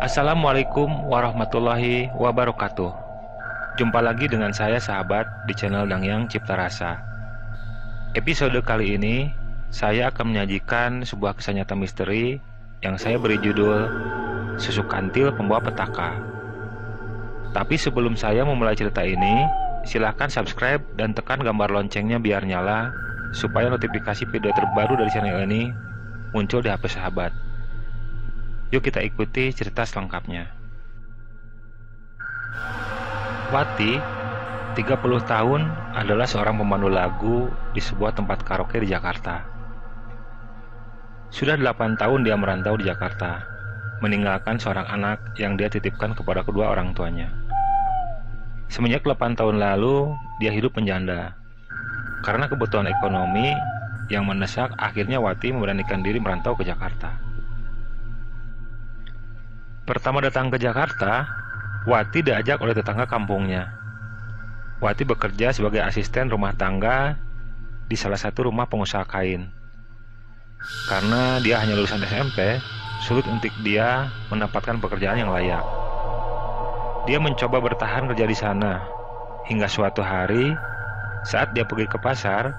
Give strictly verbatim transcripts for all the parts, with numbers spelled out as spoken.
Assalamualaikum warahmatullahi wabarakatuh. Jumpa lagi dengan saya sahabat di channel Dangiang Ciptarasa. Episode kali ini saya akan menyajikan sebuah kisah nyata misteri yang saya beri judul Susuk Kantil Pembawa Petaka. Tapi sebelum saya memulai cerita ini, silahkan subscribe dan tekan gambar loncengnya biar nyala, supaya notifikasi video terbaru dari channel ini muncul di H P sahabat. Yuk kita ikuti cerita selengkapnya. Wati, tiga puluh tahun, adalah seorang pemandu lagu di sebuah tempat karaoke di Jakarta. Sudah delapan tahun dia merantau di Jakarta, meninggalkan seorang anak yang dia titipkan kepada kedua orang tuanya. Semenjak delapan tahun lalu, dia hidup menjanda. Karena kebutuhan ekonomi yang mendesak, akhirnya Wati memberanikan diri merantau ke Jakarta. Pertama datang ke Jakarta, Wati diajak oleh tetangga kampungnya. Wati bekerja sebagai asisten rumah tangga di salah satu rumah pengusaha kain. Karena dia hanya lulusan S M P, sulit untuk dia mendapatkan pekerjaan yang layak. Dia mencoba bertahan kerja di sana, hingga suatu hari saat dia pergi ke pasar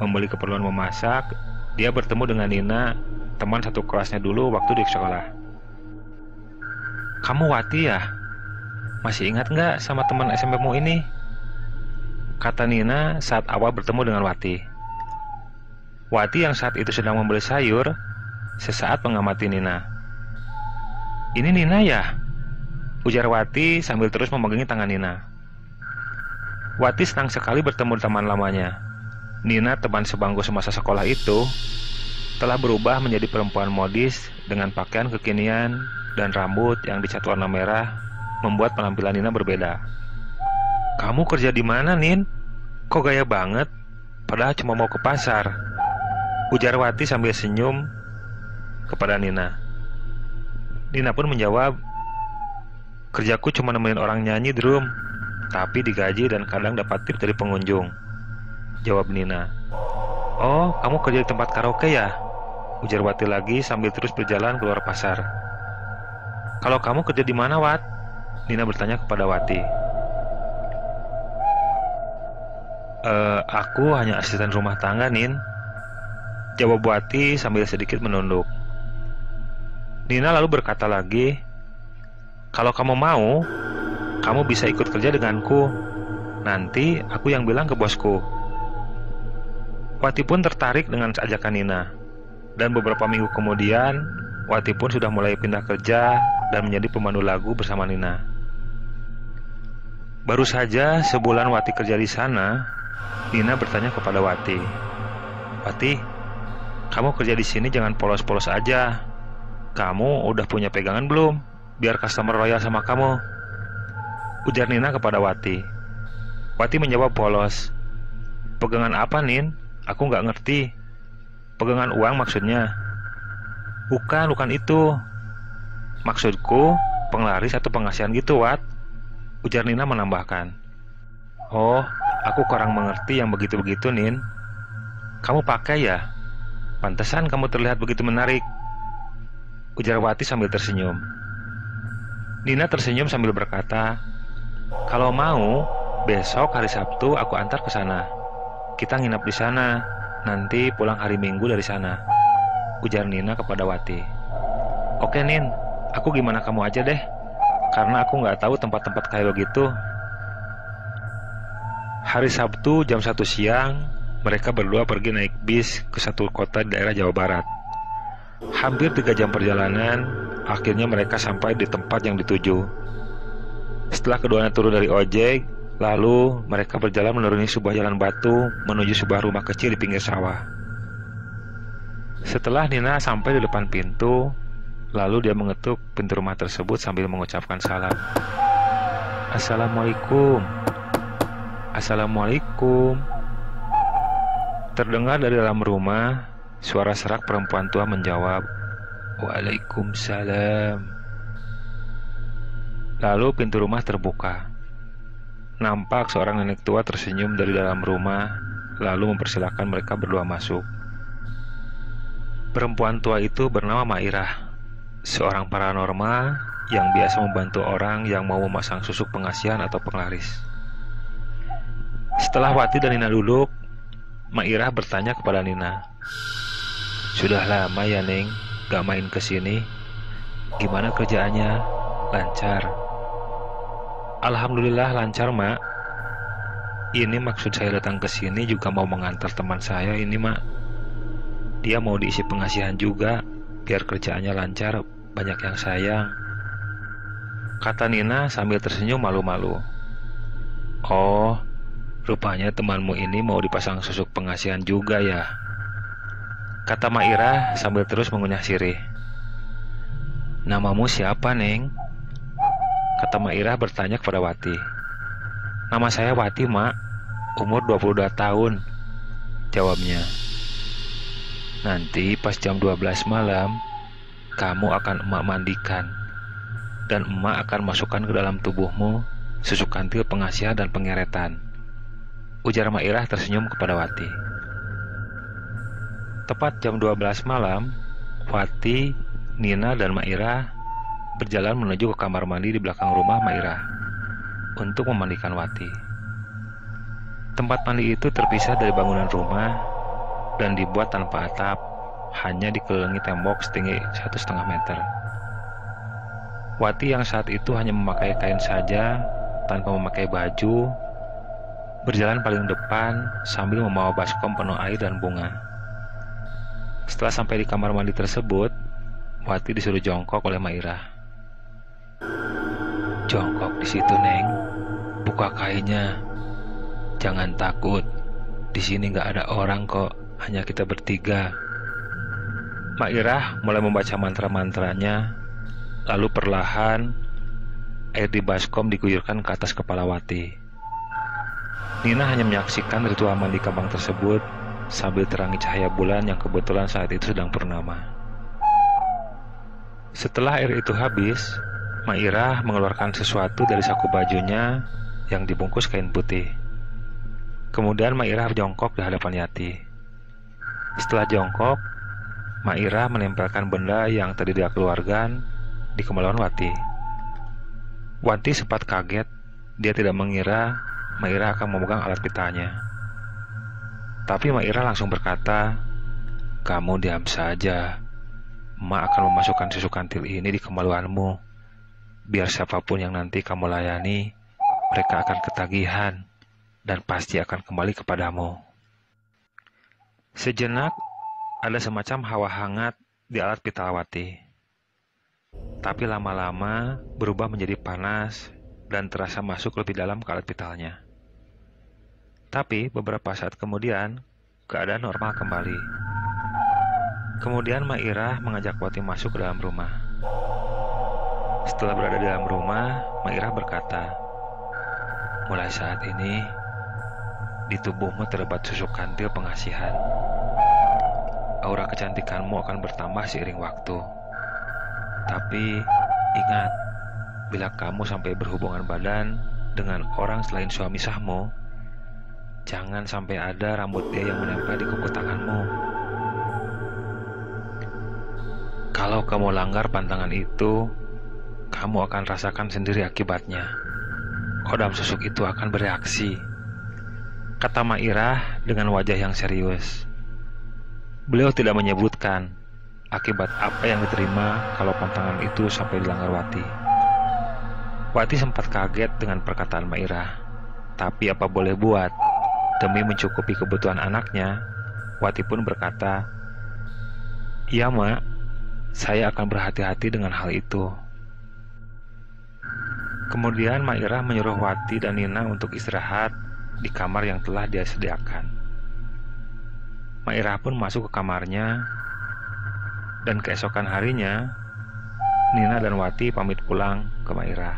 membeli keperluan memasak, dia bertemu dengan Nina, teman satu kelasnya dulu waktu di sekolah. "Kamu Wati ya? Masih ingat nggak sama teman S M P-mu ini?" kata Nina saat awal bertemu dengan Wati. Wati yang saat itu sedang membeli sayur, sesaat mengamati Nina. "Ini Nina ya?" ujar Wati sambil terus memegangi tangan Nina. Wati senang sekali bertemu teman lamanya. Nina, teman sebangku semasa sekolah itu, telah berubah menjadi perempuan modis dengan pakaian kekinian dan rambut yang dicat warna merah, membuat penampilan Nina berbeda. "Kamu kerja di mana, Nin? Kok gaya banget? Padahal cuma mau ke pasar," ujar Wati sambil senyum kepada Nina. Nina pun menjawab, "Kerjaku cuma nemenin orang nyanyi drum, tapi digaji dan kadang dapat tip dari pengunjung," jawab Nina. "Oh, kamu kerja di tempat karaoke ya?" ujar Wati lagi sambil terus berjalan keluar pasar. "Kalau kamu kerja di mana, Wat?" Nina bertanya kepada Wati. e, Aku hanya asisten rumah tangga, Nin," jawab Wati sambil sedikit menunduk. Nina lalu berkata lagi, "Kalau kamu mau, kamu bisa ikut kerja denganku. Nanti aku yang bilang ke bosku." Wati pun tertarik dengan ajakan Nina. Dan beberapa minggu kemudian, Wati pun sudah mulai pindah kerja dan menjadi pemandu lagu bersama Nina. Baru saja sebulan Wati kerja di sana, Nina bertanya kepada Wati, "Wati, kamu kerja di sini jangan polos-polos aja. Kamu udah punya pegangan belum? Biar customer loyal sama kamu," ujar Nina kepada Wati. Wati menjawab polos. "Pegangan apa, Nin? Aku nggak ngerti. Pegangan uang maksudnya?" "Bukan, bukan itu. Maksudku penglaris atau pengasihan gitu, Wat," ujar Nina menambahkan. "Oh, aku kurang mengerti yang begitu-begitu, Nin. Kamu pakai ya? Pantesan kamu terlihat begitu menarik," ujar Wati sambil tersenyum. Nina tersenyum sambil berkata, "Kalau mau, besok hari Sabtu aku antar ke sana. Kita nginap di sana, nanti pulang hari Minggu dari sana," ujar Nina kepada Wati. "Oke, Nin. Aku gimana kamu aja deh, karena aku nggak tahu tempat-tempat kayak begitu." Hari Sabtu jam satu siang, mereka berdua pergi naik bis ke satu kota di daerah Jawa Barat. Hampir tiga jam perjalanan, akhirnya mereka sampai di tempat yang dituju. Setelah keduanya turun dari ojek, lalu mereka berjalan menuruni sebuah jalan batu menuju sebuah rumah kecil di pinggir sawah. Setelah Nina sampai di depan pintu, lalu dia mengetuk pintu rumah tersebut sambil mengucapkan salam. "Assalamualaikum. Assalamualaikum." Terdengar dari dalam rumah suara serak perempuan tua menjawab, "Waalaikumsalam." Lalu pintu rumah terbuka. Nampak seorang nenek tua tersenyum dari dalam rumah, lalu mempersilahkan mereka berdua masuk. Perempuan tua itu bernama Ma'ira, seorang paranormal yang biasa membantu orang yang mau memasang susuk pengasihan atau penglaris. Setelah Wati dan Nina duduk, Ma'ira bertanya kepada Nina, "Sudah lama ya Neng, gak main kesini. Gimana kerjaannya? Lancar?" "Alhamdulillah lancar, Mak. Ini maksud saya datang ke sini juga mau mengantar teman saya ini, Mak. Dia mau diisi pengasihan juga, biar kerjaannya lancar, banyak yang sayang," kata Nina sambil tersenyum malu-malu. "Oh, rupanya temanmu ini mau dipasang susuk pengasihan juga ya," kata Ma'ira sambil terus mengunyah sirih. "Namamu siapa, Neng?" kata Ma'ira bertanya kepada Wati. "Nama saya Wati, Mak. Umur dua puluh dua tahun jawabnya. "Nanti pas jam dua belas malam kamu akan emak mandikan, dan emak akan masukkan ke dalam tubuhmu susuk kantil pengasihan dan pengeretan," ujar Ma'ira tersenyum kepada Wati. Tepat jam dua belas malam, Wati, Nina, dan Ma'ira berjalan menuju ke kamar mandi di belakang rumah Ma'ira untuk memandikan Wati. Tempat mandi itu terpisah dari bangunan rumah dan dibuat tanpa atap, hanya dikelilingi tembok setinggi satu setengah meter. Wati yang saat itu hanya memakai kain saja, tanpa memakai baju, berjalan paling depan sambil membawa baskom penuh air dan bunga. Setelah sampai di kamar mandi tersebut, Wati disuruh jongkok oleh Ma'ira. "Jongkok di situ, Neng. Buka kainnya. Jangan takut. Di sini nggak ada orang kok, hanya kita bertiga." Ma'ira mulai membaca mantra-mantranya, lalu perlahan air di baskom diguyurkan ke atas kepala Wati. Nina hanya menyaksikan ritual mandi kambang tersebut sambil terangi cahaya bulan yang kebetulan saat itu sedang purnama. Setelah air itu habis, Ma'ira mengeluarkan sesuatu dari saku bajunya yang dibungkus kain putih. Kemudian Ma'ira jongkok di hadapan Yati. Setelah jongkok, Ma'ira menempelkan benda yang tadi dia keluarkan di kemaluan Wati. Wati sempat kaget, dia tidak mengira Ma'ira akan memegang alat pitanya. Tapi Ma'ira langsung berkata, "Kamu diam saja, Emak akan memasukkan susuk kantil ini di kemaluanmu, biar siapapun yang nanti kamu layani, mereka akan ketagihan dan pasti akan kembali kepadamu." Sejenak ada semacam hawa hangat di alat pita Wati, tapi lama-lama berubah menjadi panas dan terasa masuk lebih dalam ke alat pitalnya. Tapi beberapa saat kemudian keadaan normal kembali. Kemudian Ma'ira mengajak Wati masuk ke dalam rumah. Setelah berada di dalam rumah, Ma'ira berkata, "Mulai saat ini di tubuhmu terdapat susuk kantil pengasihan. Aura kecantikanmu akan bertambah seiring waktu. Tapi ingat, bila kamu sampai berhubungan badan dengan orang selain suami sahmu, jangan sampai ada rambut dia yang menempel di kuku tanganmu. Kalau kamu langgar pantangan itu, kamu akan rasakan sendiri akibatnya. Kodam susuk itu akan bereaksi," kata Ma'ira dengan wajah yang serius. Beliau tidak menyebutkan akibat apa yang diterima kalau pantangan itu sampai dilanggar Wati. Wati sempat kaget dengan perkataan Ma'ira, tapi apa boleh buat, demi mencukupi kebutuhan anaknya, Wati pun berkata, "Iya, Mak, saya akan berhati-hati dengan hal itu." Kemudian Ma'ira menyuruh Wati dan Nina untuk istirahat di kamar yang telah dia sediakan. Ma'ira pun masuk ke kamarnya, dan keesokan harinya Nina dan Wati pamit pulang ke Ma'ira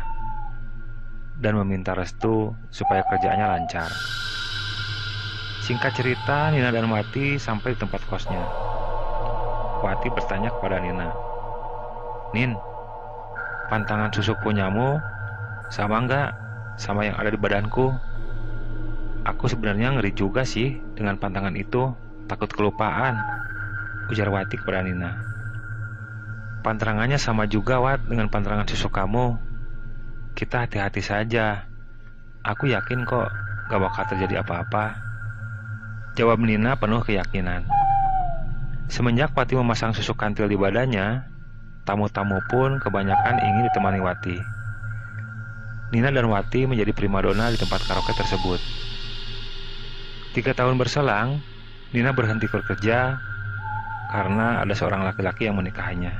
dan meminta restu supaya kerjaannya lancar. Singkat cerita, Nina dan Wati sampai di tempat kosnya. Wati bertanya kepada Nina, "Nin, pantangan susuk punyamu sama nggak sama yang ada di badanku? Aku sebenarnya ngeri juga sih dengan pantangan itu, takut kelupaan," ujar Wati kepada Nina. Pantrangannya sama juga, Wat, dengan pantrangan susu kamu. Kita hati-hati saja. Aku yakin kok gak bakal terjadi apa-apa, jawab Nina penuh keyakinan. Semenjak Wati memasang susuk kantil di badannya, tamu-tamu pun kebanyakan ingin ditemani Wati. Nina dan Wati menjadi primadona di tempat karaoke tersebut. Tiga tahun berselang, Nina berhenti bekerja karena ada seorang laki-laki yang menikahinya.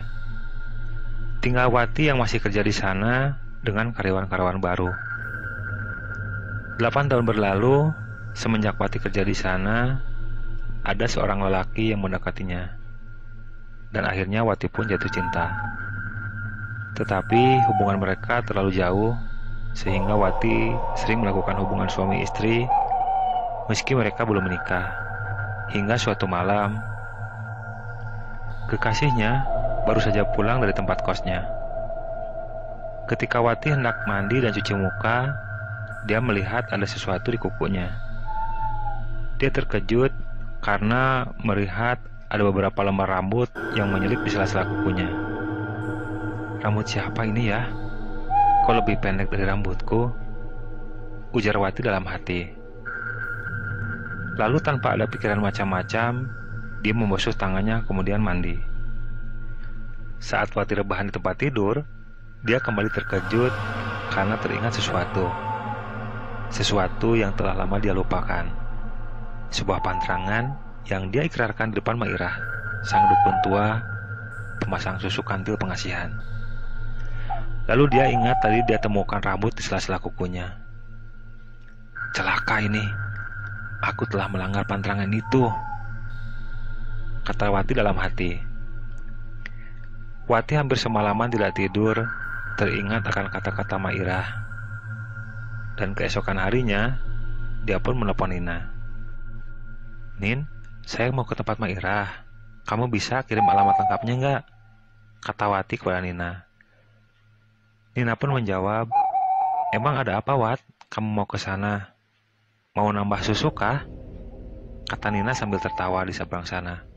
Tinggal Wati yang masih kerja di sana dengan karyawan-karyawan baru. Delapan tahun berlalu, semenjak Wati kerja di sana, ada seorang lelaki yang mendekatinya, dan akhirnya Wati pun jatuh cinta. Tetapi hubungan mereka terlalu jauh, sehingga Wati sering melakukan hubungan suami istri, meski mereka belum menikah. Hingga suatu malam, kekasihnya baru saja pulang dari tempat kosnya. Ketika Wati hendak mandi dan cuci muka, dia melihat ada sesuatu di kukunya. Dia terkejut karena melihat ada beberapa lembar rambut yang menyelip di sela-sela kukunya. Rambut siapa ini ya? Kok lebih pendek dari rambutku? Ujar Wati dalam hati. Lalu tanpa ada pikiran macam-macam, dia membasuh tangannya kemudian mandi. Saat Wati rebahan di tempat tidur, dia kembali terkejut karena teringat sesuatu. Sesuatu yang telah lama dia lupakan. Sebuah pantrangan yang dia ikrarkan di depan Ma'ira, sang dukun tua, pemasang susuk kantil pengasihan. Lalu dia ingat tadi dia temukan rambut di sela-sela kukunya. Celaka ini, aku telah melanggar pantrangan itu, kata Wati dalam hati. Wati hampir semalaman tidak tidur, teringat akan kata-kata Ma'ira. Dan keesokan harinya, dia pun menelpon Nina. Nin, saya mau ke tempat Ma'ira. Kamu bisa kirim alamat lengkapnya nggak? Kata Wati kepada Nina. Nina pun menjawab, emang ada apa, Wat? Kamu mau ke sana? Mau nambah susu kah? Kata Nina sambil tertawa di seberang sana.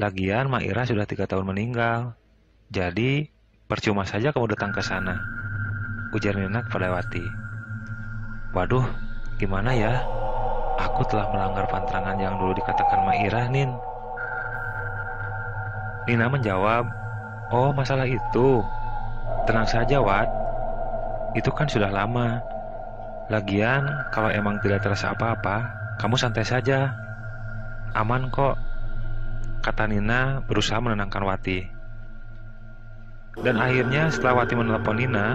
Lagian Ma'ira sudah tiga tahun meninggal, jadi percuma saja kamu datang ke sana, ujar Nina kepada Wati. Waduh, gimana ya? Aku telah melanggar pantrangan yang dulu dikatakan Ma'ira, Nin. Nina menjawab, oh masalah itu, tenang saja, Wat. Itu kan sudah lama. Lagian, kalau emang tidak terasa apa-apa, kamu santai saja. Aman kok, kata Nina berusaha menenangkan Wati. Dan akhirnya setelah Wati menelepon Nina,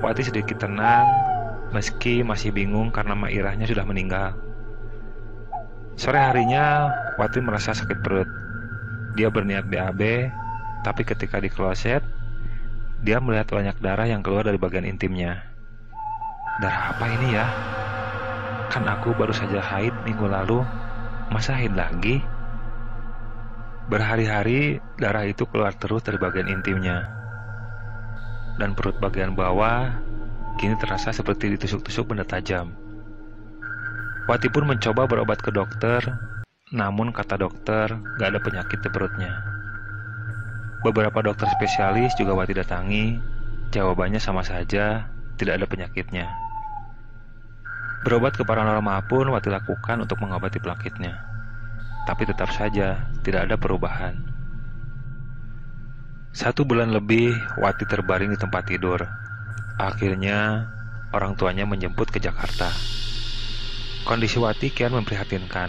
Wati sedikit tenang, meski masih bingung karena Ma'irahnya sudah meninggal. Sore harinya, Wati merasa sakit perut. Dia berniat B A B, tapi ketika di kloset, dia melihat banyak darah yang keluar dari bagian intimnya. Darah apa ini ya? Kan aku baru saja haid minggu lalu, masa haid lagi? Berhari-hari, darah itu keluar terus dari bagian intimnya. Dan perut bagian bawah, kini terasa seperti ditusuk-tusuk benda tajam. Wati pun mencoba berobat ke dokter, namun kata dokter gak ada penyakit di perutnya. Beberapa dokter spesialis juga Wati datangi, jawabannya sama saja, tidak ada penyakitnya. Berobat ke paranormal pun Wati lakukan untuk mengobati penyakitnya, tapi tetap saja tidak ada perubahan. Satu bulan lebih Wati terbaring di tempat tidur. Akhirnya orang tuanya menjemput ke Jakarta. Kondisi Wati kian memprihatinkan.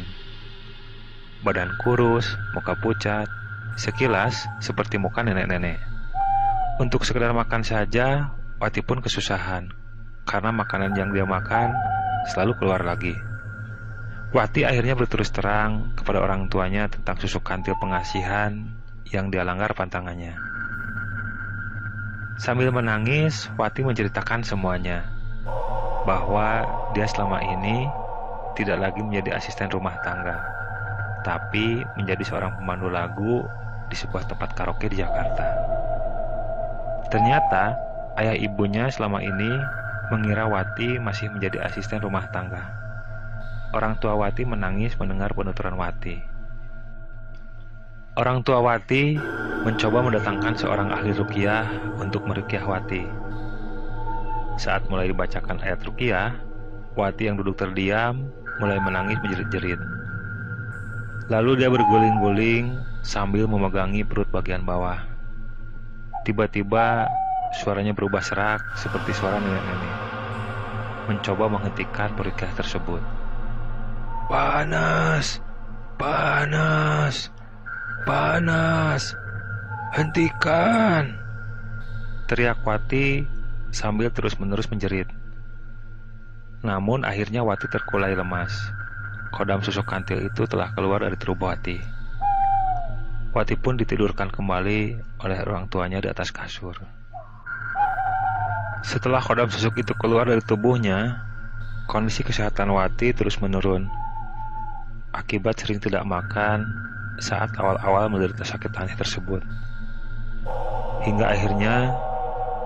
Badan kurus, muka pucat, sekilas seperti muka nenek-nenek. Untuk sekedar makan saja, Wati pun kesusahan, karena makanan yang dia makan selalu keluar lagi. Wati akhirnya berterus terang kepada orang tuanya tentang susuk kantil pengasihan yang dia langgar pantangannya. Sambil menangis, Wati menceritakan semuanya, bahwa dia selama ini tidak lagi menjadi asisten rumah tangga, tapi menjadi seorang pemandu lagu di sebuah tempat karaoke di Jakarta. Ternyata ayah ibunya selama ini mengira Wati masih menjadi asisten rumah tangga. Orang tua Wati menangis mendengar penuturan Wati. Orang tua Wati mencoba mendatangkan seorang ahli ruqyah untuk meruqyah Wati. Saat mulai dibacakan ayat ruqyah, Wati yang duduk terdiam mulai menangis menjerit-jerit. Lalu dia berguling-guling sambil memegangi perut bagian bawah. Tiba-tiba suaranya berubah serak seperti suara nenek-nenek, mencoba menghentikan ruqyah tersebut. "Panas, panas, panas, hentikan!" teriak Wati sambil terus-menerus menjerit. Namun akhirnya Wati terkulai lemas. Kodam Susuk Kantil itu telah keluar dari tubuh Wati. Wati pun ditidurkan kembali oleh orang tuanya di atas kasur. Setelah Kodam Susuk itu keluar dari tubuhnya, kondisi kesehatan Wati terus menurun akibat sering tidak makan saat awal-awal menderita sakit aneh tersebut. Hingga akhirnya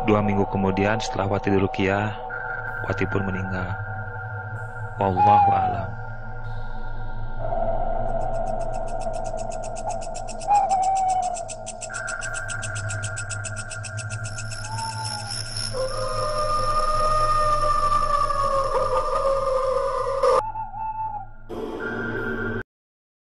dua minggu kemudian setelah Wati diruqyah, Wati pun meninggal. Wallahu a'lam.